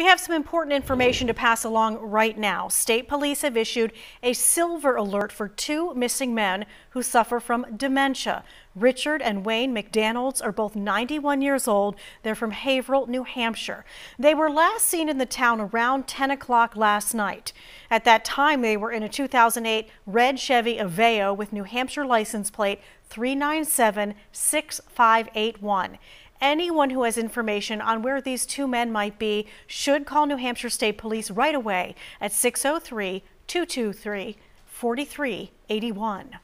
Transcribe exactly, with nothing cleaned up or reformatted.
We have some important information to pass along right now. State police have issued a silver alert for two missing men who suffer from dementia. Richard and Wayne McDanolds are both ninety-one years old. They're from Haverhill, New Hampshire. They were last seen in the town around ten o'clock last night. At that time, they were in a two thousand eight red Chevy Aveo with New Hampshire license plate three nine seven six five eight one. Anyone who has information on where these two men might be should call New Hampshire State Police right away at six oh three, two two three, four three eight one.